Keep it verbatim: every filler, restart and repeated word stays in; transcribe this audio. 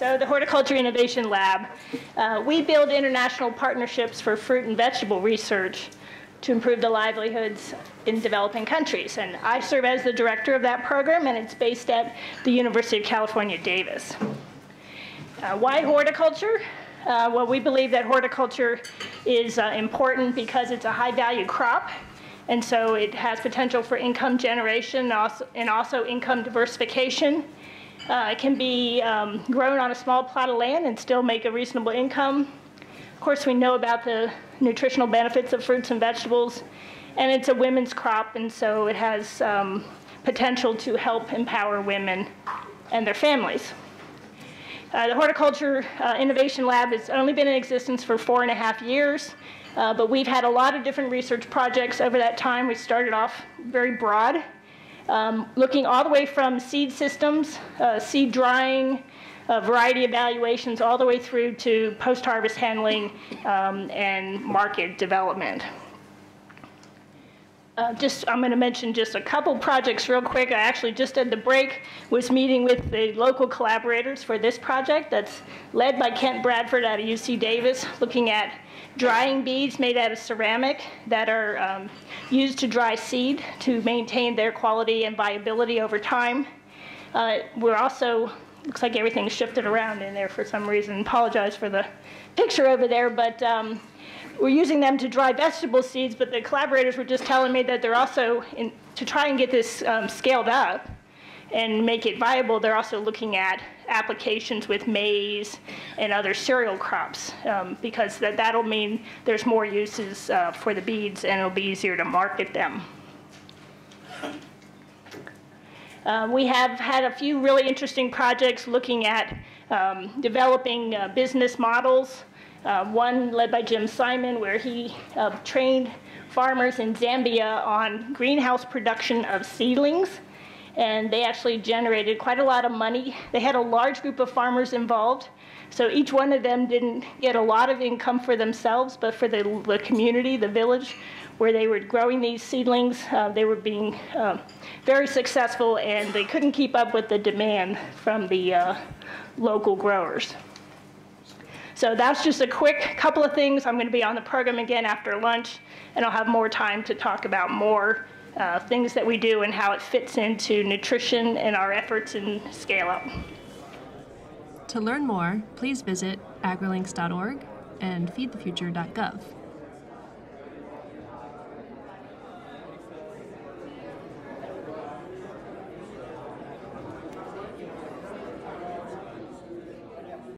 So the Horticulture Innovation Lab, uh, we build international partnerships for fruit and vegetable research to improve the livelihoods in developing countries. And I serve as the director of that program, and it's based at the University of California, Davis. Uh, why horticulture? Uh, well, we believe that horticulture is uh, important because it's a high-value crop, and so it has potential for income generation also, and also income diversification. Uh, it can be um, grown on a small plot of land and still make a reasonable income. Of course, we know about the nutritional benefits of fruits and vegetables, and it's a women's crop, and so it has um, potential to help empower women and their families. Uh, the Horticulture uh, Innovation Lab has only been in existence for four and a half years, uh, but we've had a lot of different research projects over that time. We started off very broad, um, looking all the way from seed systems, uh, seed drying, uh, variety evaluations, all the way through to post-harvest handling um, and market development. Uh, just, I'm going to mention just a couple projects real quick. I actually just at the break was meeting with the local collaborators for this project that's led by Kent Bradford out of U C Davis, looking at drying beads made out of ceramic that are um, used to dry seed to maintain their quality and viability over time. Uh, we're also, looks like everything's shifted around in there for some reason. Apologize for the picture over there, but um, we're using them to dry vegetable seeds, but the collaborators were just telling me that they're also, in, to try and get this um, scaled up and make it viable, they're also looking at applications with maize and other cereal crops, um, because that, that'll mean there's more uses uh, for the beads, and it'll be easier to market them. Uh, we have had a few really interesting projects looking at um, developing uh, business models. Uh, one led by Jim Simon, where he uh, trained farmers in Zambia on greenhouse production of seedlings, and they actually generated quite a lot of money. They had a large group of farmers involved, so each one of them didn't get a lot of income for themselves, but for the, the community, the village, where they were growing these seedlings. Uh, they were being uh, very successful, and they couldn't keep up with the demand from the uh, local growers. So that's just a quick couple of things. I'm going to be on the program again after lunch, and I'll have more time to talk about more uh, things that we do and how it fits into nutrition and our efforts in Scale Up. To learn more, please visit agrilinks dot org and feed the future dot gov.